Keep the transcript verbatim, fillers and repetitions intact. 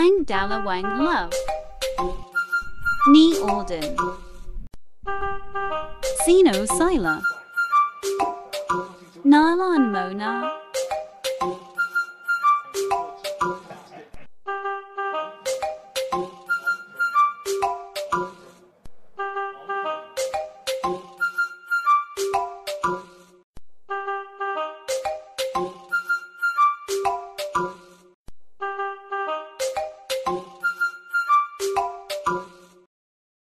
Ang Dala Wang Love Ni Alden Sino Sila Nalan Mona